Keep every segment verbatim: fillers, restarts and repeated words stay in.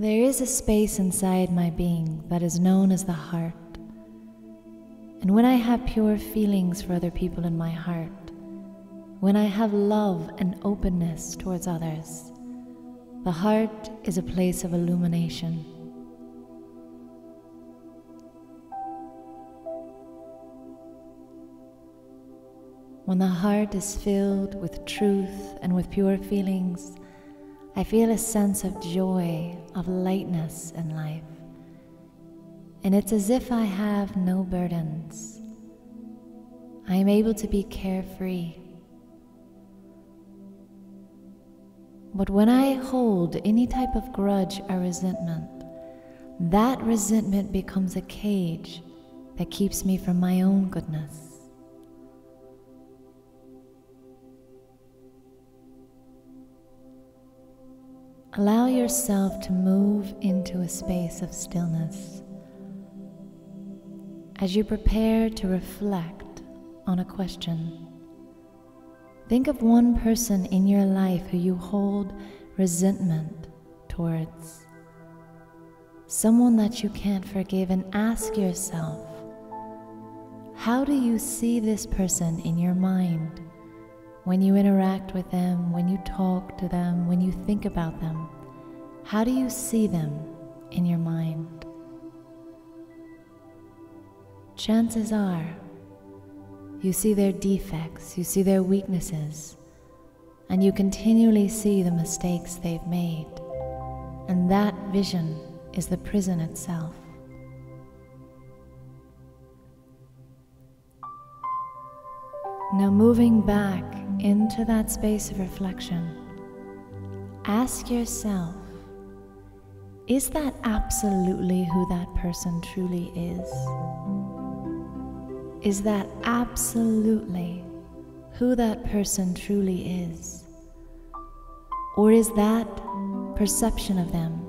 There is a space inside my being that is known as the heart. And when I have pure feelings for other people in my heart, when I have love and openness towards others, the heart is a place of illumination. When the heart is filled with truth and with pure feelings, I feel a sense of joy, of lightness in life. And it's as if I have no burdens. I am able to be carefree. But when I hold any type of grudge or resentment, that resentment becomes a cage that keeps me from my own goodness. Allow yourself to move into a space of stillness. As you prepare to reflect on a question, think of one person in your life who you hold resentment towards, someone that you can't forgive, and ask yourself, how do you see this person in your mind when you interact with them, when you talk to them, when you think about them? How do you see them in your mind? Chances are, you see their defects, you see their weaknesses, and you continually see the mistakes they've made. And that vision is the prison itself. Now, moving back into that space of reflection, ask yourself, is that absolutely who that person truly is? Is that absolutely who that person truly is? Or is that perception of them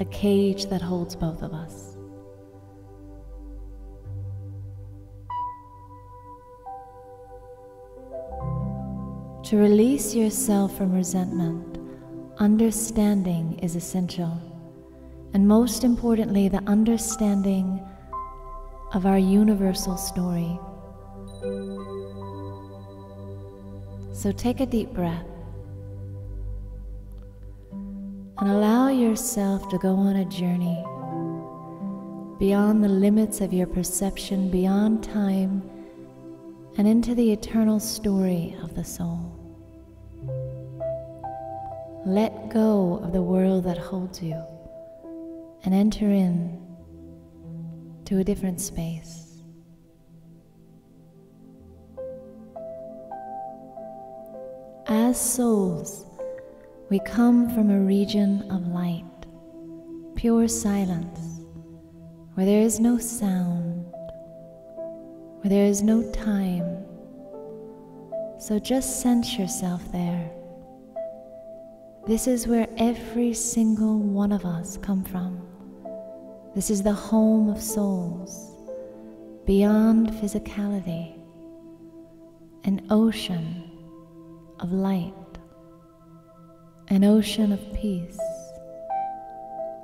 a cage that holds both of us? To release yourself from resentment, understanding is essential. And most importantly, the understanding of our universal story. So take a deep breath and allow yourself to go on a journey beyond the limits of your perception, beyond time, and into the eternal story of the soul. Let go of the world that holds you and enter in to a different space. As souls, we come from a region of light, pure silence, where there is no sound, where there is no time. So just sense yourself there. This is where every single one of us come from. This is the home of souls, beyond physicality, an ocean of light, an ocean of peace.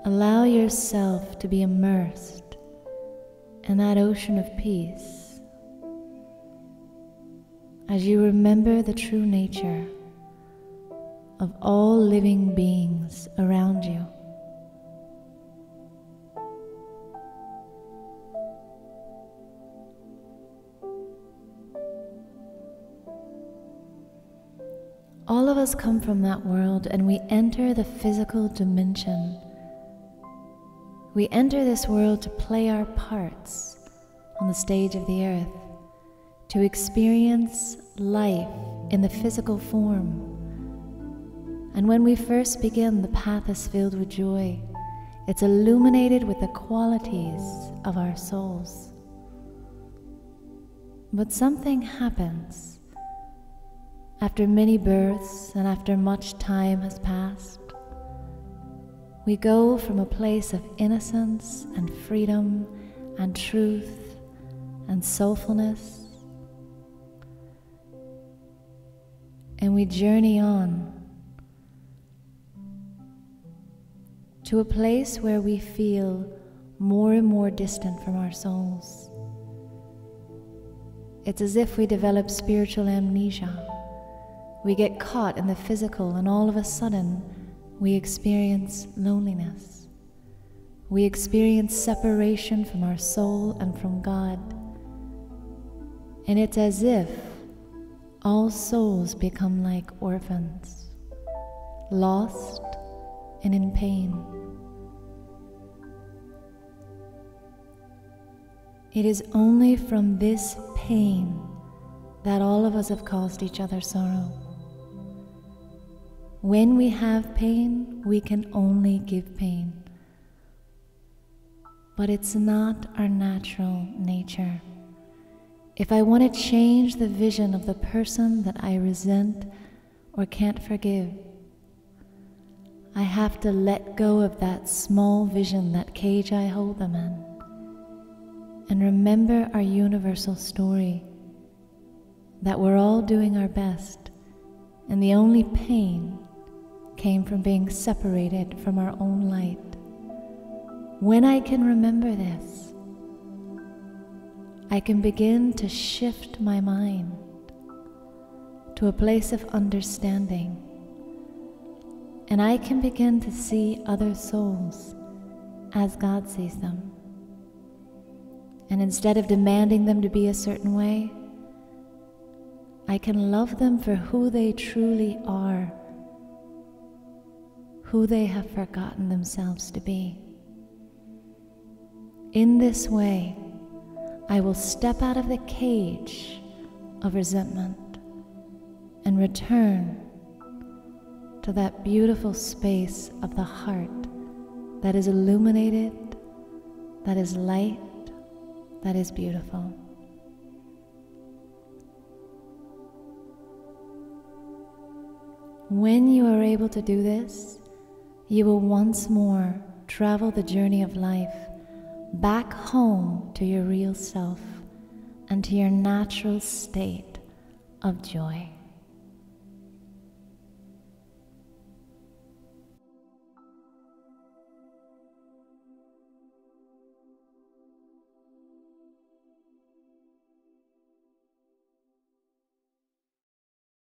Allow yourself to be immersed in that ocean of peace. As you remember the true nature of all living beings around you, all of us come from that world, and we enter the physical dimension. We enter this world to play our parts on the stage of the earth, to experience life in the physical form. And when we first begin, the path is filled with joy. It's illuminated with the qualities of our souls. But something happens. After many births and after much time has passed, we go from a place of innocence and freedom and truth and soulfulness, and we journey on to a place where we feel more and more distant from our souls. It's as if we develop spiritual amnesia. We get caught in the physical and all of a sudden we experience loneliness. We experience separation from our soul and from God. And it's as if all souls become like orphans, lost and in pain. It is only from this pain that all of us have caused each other sorrow. When we have pain, we can only give pain. But it's not our natural nature. If I want to change the vision of the person that I resent or can't forgive, I have to let go of that small vision, that cage I hold them in, and remember our universal story, that we're all doing our best, and the only pain came from being separated from our own light. When I can remember this, I can begin to shift my mind to a place of understanding, and I can begin to see other souls as God sees them. And instead of demanding them to be a certain way, I can love them for who they truly are, who they have forgotten themselves to be. In this way, I will step out of the cage of resentment and return to that beautiful space of the heart that is illuminated, that is light, that is beautiful. When you are able to do this, you will once more travel the journey of life back home to your real self and to your natural state of joy.